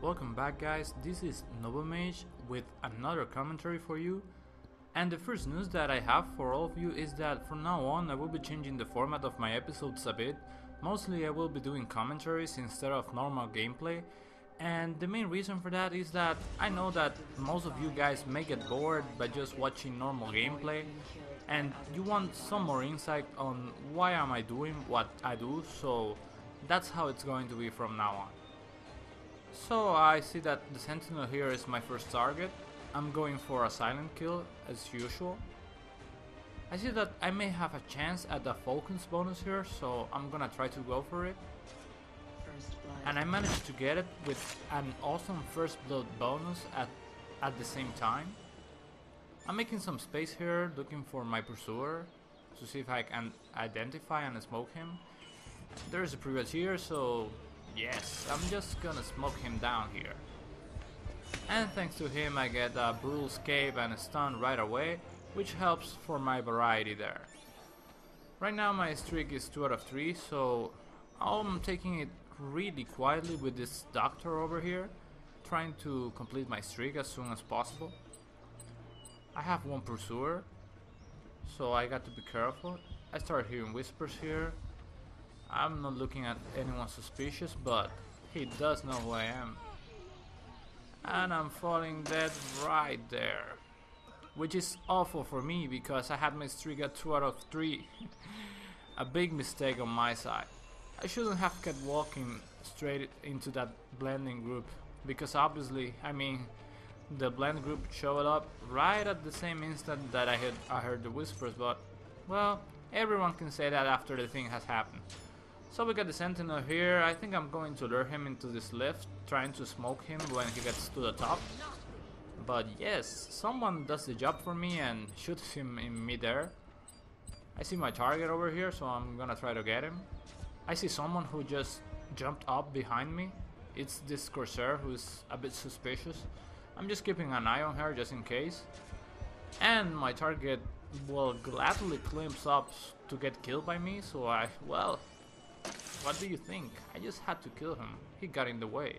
Welcome back, guys. This is NovaMage with another commentary for you, and the first news that I have for all of you is that from now on I will be changing the format of my episodes a bit. Mostly I will be doing commentaries instead of normal gameplay, and the main reason for that is that I know that most of you guys may get bored by just watching normal gameplay, and you want some more insight on why am I doing what I do, so that's how it's going to be from now on. So I see that the Sentinel here is my first target. I'm going for a silent kill as usual. I see that I may have a chance at the Falcon's bonus here, so I'm gonna try to go for it. And I managed to get it with an awesome first blood bonus at the same time. I'm making some space here, looking for my pursuer to see if I can identify and smoke him. There's a privateer, so yes, I'm just gonna smoke him down here. And thanks to him I get a brutal escape and a stun right away, which helps for my variety there. Right now my streak is 2 out of 3, so I'm taking it really quietly with this doctor over here, trying to complete my streak as soon as possible. I have one pursuer, so I got to be careful. I start hearing whispers here. I'm not looking at anyone suspicious, but he does know who I am. And I'm falling dead right there, which is awful for me because I had my streak at 2 out of 3. A big mistake on my side. I shouldn't have kept walking straight into that blending group, because obviously, I mean, the blend group showed up right at the same instant that I heard the whispers, but well, everyone can say that after the thing has happened. So we got the Sentinel here. I think I'm going to lure him into this lift, trying to smoke him when he gets to the top. But yes, someone does the job for me and shoots him in midair. I see my target over here, so I'm gonna try to get him. I see someone who just jumped up behind me. It's this Corsair who's a bit suspicious. I'm just keeping an eye on her just in case. And my target will gladly climb up to get killed by me, so well, what do you think? I just had to kill him. He got in the way.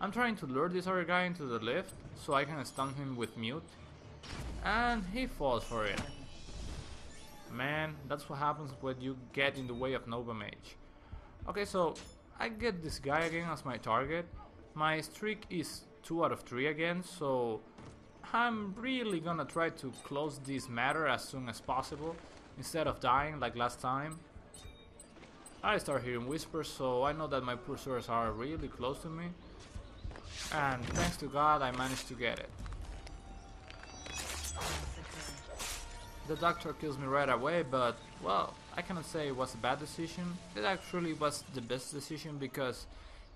I'm trying to lure this other guy into the lift so I can stun him with mute, and he falls for it. Man, that's what happens when you get in the way of NovaMage. Okay, so I get this guy again as my target. My streak is 2 out of 3 again, so I'm really gonna try to close this matter as soon as possible instead of dying like last time. I start hearing whispers, so I know that my pursuers are really close to me, and thanks to God I managed to get it. The doctor kills me right away, but well, I cannot say it was a bad decision. It actually was the best decision, because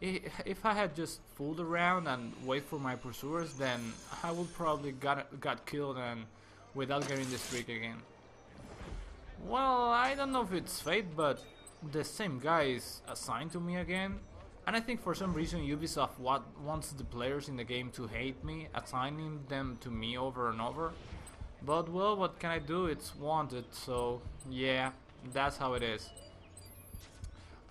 if I had just fooled around and wait for my pursuers, then I would probably got killed and without getting the streak again. Well, I don't know if it's fate, but the same guy is assigned to me again, and I think for some reason Ubisoft wants the players in the game to hate me, assigning them to me over and over. But well, what can I do? It's wanted, so yeah, that's how it is.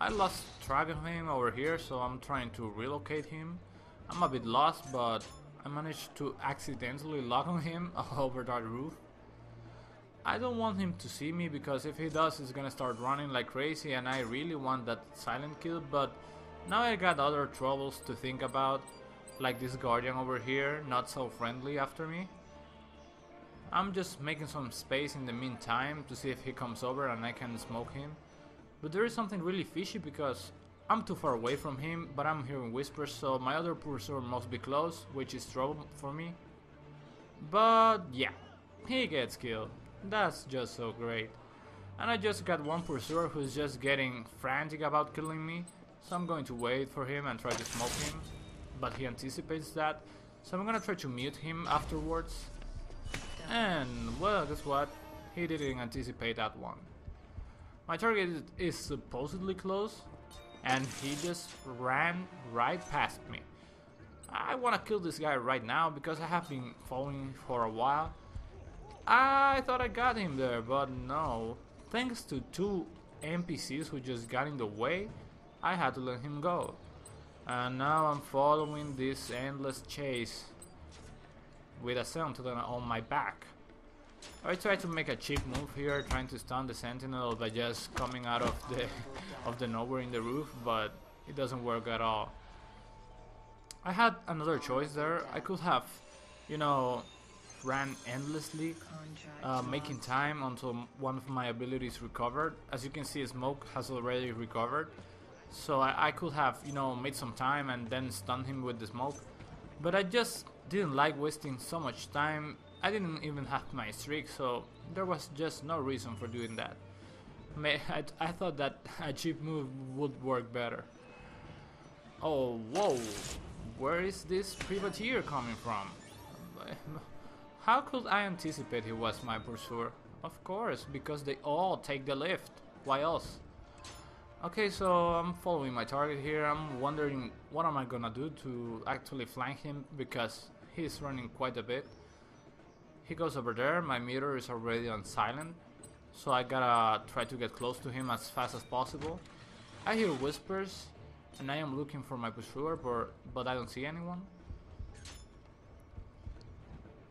I lost track of him over here, so I'm trying to relocate him. I'm a bit lost, but I managed to accidentally lock on him over that roof. I don't want him to see me, because if he does, he's gonna start running like crazy, and I really want that silent kill, but now I got other troubles to think about, like this guardian over here, not so friendly after me. I'm just making some space in the meantime to see if he comes over and I can smoke him. But there is something really fishy, because I'm too far away from him, but I'm hearing whispers, so my other pursuer must be close, which is trouble for me. But yeah, he gets killed. That's just so great. And I just got one pursuer who's just getting frantic about killing me, so I'm going to wait for him and try to smoke him, but he anticipates that, so I'm gonna try to mute him afterwards. And well, guess what? He didn't anticipate that one. My target is supposedly close, and he just ran right past me. I wanna kill this guy right now because I have been following him for a while. I thought I got him there, but no. Thanks to two NPCs who just got in the way, I had to let him go. And now I'm following this endless chase with a sentinel on my back. I try to make a cheap move here, trying to stun the sentinel by just coming out of the nowhere in the roof, but it doesn't work at all. I had another choice there. I could have, you know, ran endlessly, making time until one of my abilities recovered. As you can see, Smoke has already recovered, so I could have, you know, made some time and then stunned him with the smoke. But I just didn't like wasting so much time. I didn't even have my streak, so there was just no reason for doing that. I thought that a cheap move would work better. Oh, whoa! Where is this privateer coming from? How could I anticipate he was my pursuer? Of course, because they all take the lift. Why else? Okay, so I'm following my target here. I'm wondering what am I gonna do to actually flank him, because he's running quite a bit. He goes over there, my meter is already on silent, so I gotta try to get close to him as fast as possible. I hear whispers, and I am looking for my pursuer, but I don't see anyone.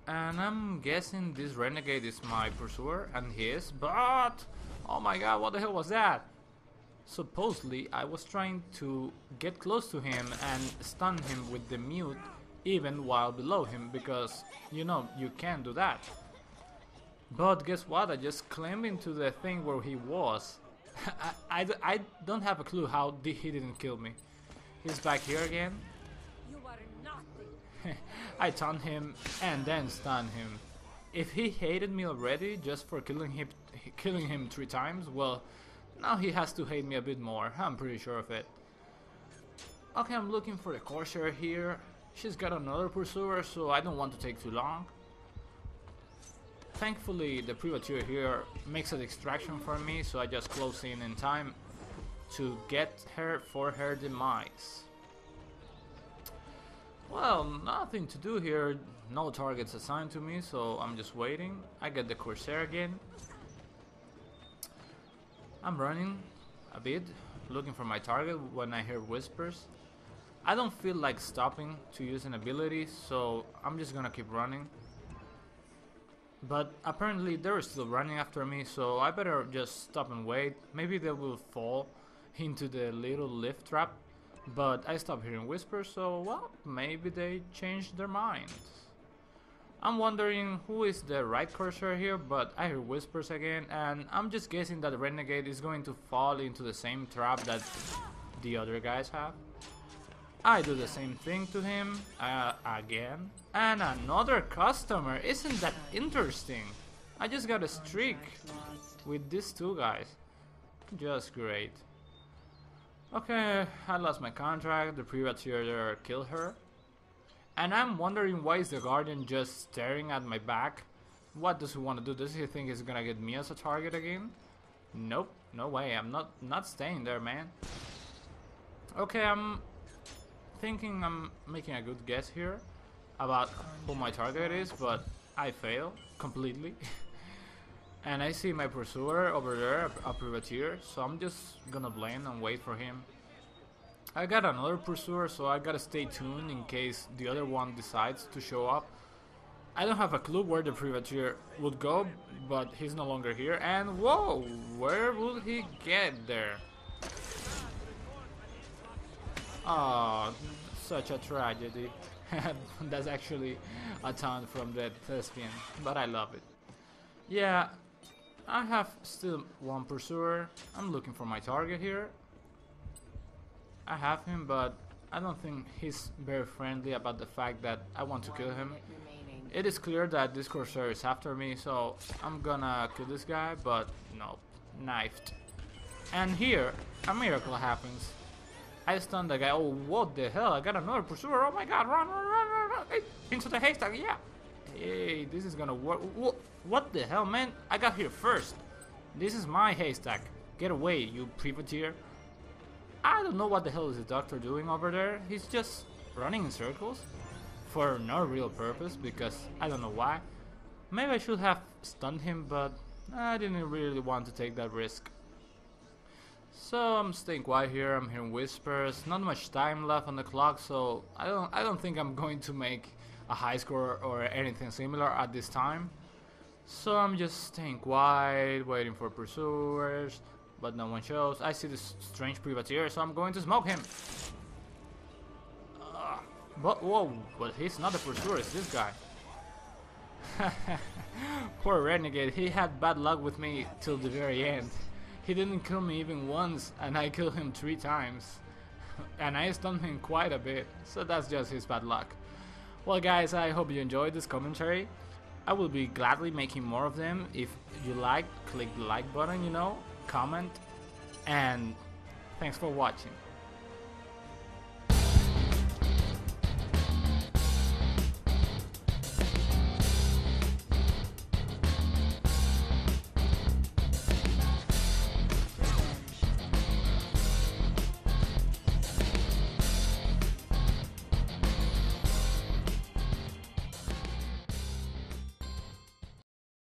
And I'm guessing this renegade is my pursuer, and he is, but... oh my god, what the hell was that? Supposedly, I was trying to get close to him and stun him with the mute, even while below him, because, you know, you can't do that. But guess what, I just climbed into the thing where he was. I don't have a clue how he didn't kill me. He's back here again. You are nothing. I taunt him and then stun him. If he hated me already just for killing him 3 times, well, now he has to hate me a bit more, I'm pretty sure of it. Okay, I'm looking for the Corsair here. She's got another pursuer, so I don't want to take too long. Thankfully, the privateer here makes a distraction for me, so I just close in time to get her for her demise. Well, nothing to do here, no targets assigned to me, so I'm just waiting. I get the Corsair again. I'm running a bit, looking for my target when I hear whispers. I don't feel like stopping to use an ability, so I'm just gonna keep running. But apparently they're still running after me, so I better just stop and wait. Maybe they will fall into the little lift trap, but I stopped hearing whispers, so well, maybe they changed their minds. I'm wondering who is the right cursor here, but I hear whispers again, and I'm just guessing that the renegade is going to fall into the same trap that the other guys have. I do the same thing to him, again, and another customer. Isn't that interesting? I just got a streak with these 2 guys, just great. Okay, I lost my contract, the privateer killed her, and I'm wondering why is the guardian just staring at my back? What does he want to do? Does he think he's gonna get me as a target again? Nope, no way, I'm not staying there, man. Okay, I'm thinking I'm making a good guess here about who my target is, but I fail completely. And I see my pursuer over there, a privateer, so I'm just gonna blend and wait for him. I got another pursuer, so I gotta stay tuned in case the other one decides to show up. I don't have a clue where the privateer would go, but he's no longer here, and whoa, where would he get there? Oh, such a tragedy. That's actually a taunt from that thespian, but I love it. Yeah, I have still 1 pursuer. I'm looking for my target here. I have him, but I don't think he's very friendly about the fact that I want to kill him. It is clear that this Corsair is after me, so I'm gonna kill this guy, but no, knifed. And here, a miracle happens. I stunned the guy. Oh, what the hell, I got another pursuer, oh my god, run, hey, into the haystack, yeah! Hey, this is gonna work. What the hell, man, I got here first. This is my haystack, get away, you privateer. I don't know what the hell is the doctor doing over there, he's just running in circles, for no real purpose, because I don't know why. Maybe I should have stunned him, but I didn't really want to take that risk. So I'm staying quiet here. I'm hearing whispers. Not much time left on the clock, so I don't think I'm going to make a high score or anything similar at this time. So I'm just staying quiet, waiting for pursuers, but no one shows. I see this strange privateer, so I'm going to smoke him. But whoa, but he's not a pursuer, it's this guy. Poor renegade, he had bad luck with me till the very end. He didn't kill me even once, and I killed him 3 times. And I stunned him quite a bit, so that's just his bad luck. Well guys, I hope you enjoyed this commentary. I will be gladly making more of them. If you like, click the like button, you know, comment, and thanks for watching.